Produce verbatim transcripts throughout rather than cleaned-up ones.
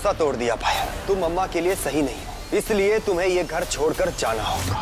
भरोसा तोड़ दिया पायल। तुम अम्मा के लिए सही नहीं हो, इसलिए तुम्हें ये घर छोड़कर जाना होगा।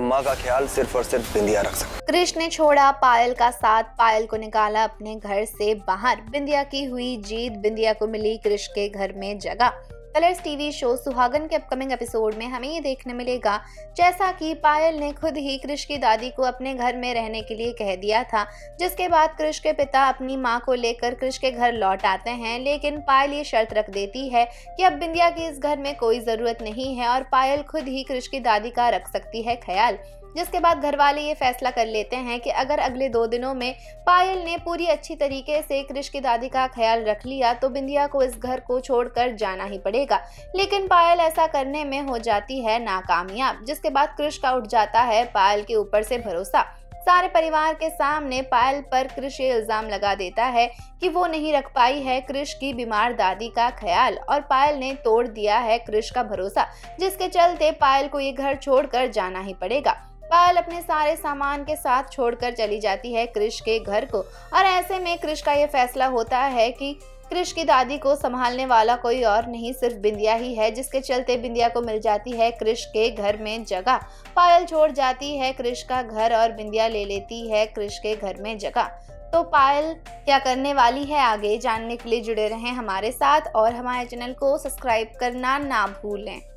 अम्मा का ख्याल सिर्फ और सिर्फ बिंदिया रख सकती। कृष ने छोड़ा पायल का साथ, पायल को निकाला अपने घर से बाहर। बिंदिया की हुई जीत, बिंदिया को मिली कृष के घर में जगह। कलर्स टीवी शो सुहागन के अपकमिंग एपिसोड में हमें ये देखने मिलेगा जैसा कि पायल ने खुद ही कृष की दादी को अपने घर में रहने के लिए कह दिया था, जिसके बाद कृष के पिता अपनी मां को लेकर कृष के घर लौट आते हैं। लेकिन पायल ये शर्त रख देती है कि अब बिंदिया की इस घर में कोई ज़रूरत नहीं है और पायल खुद ही कृष की दादी का रख सकती है ख्याल। जिसके बाद घर वाले ये फैसला कर लेते हैं कि अगर अगले दो दिनों में पायल ने पूरी अच्छी तरीके से कृष की दादी का ख्याल रख लिया तो बिंदिया को इस घर को छोड़कर जाना ही पड़ेगा। लेकिन पायल ऐसा करने में हो जाती है नाकामयाब, जिसके बाद कृष का उठ जाता है पायल के ऊपर से भरोसा। सारे परिवार के सामने पायल पर कृष ये इल्ज़ाम लगा देता है कि वो नहीं रख पाई है कृष की बीमार दादी का ख्याल और पायल ने तोड़ दिया है कृष का भरोसा, जिसके चलते पायल को ये घर छोड़कर जाना ही पड़ेगा। पायल अपने सारे सामान के साथ छोड़कर चली जाती है कृष के घर को और ऐसे में कृष का ये फैसला होता है कि कृष की दादी को संभालने वाला कोई और नहीं सिर्फ बिंदिया ही है, जिसके चलते बिंदिया को मिल जाती है कृष के घर में जगह। पायल छोड़ जाती है कृष का घर और बिंदिया ले लेती है कृष के घर में जगह। तो पायल क्या करने वाली है आगे जानने के लिए जुड़े रहें हमारे साथ और हमारे चैनल को सब्सक्राइब करना ना भूलें।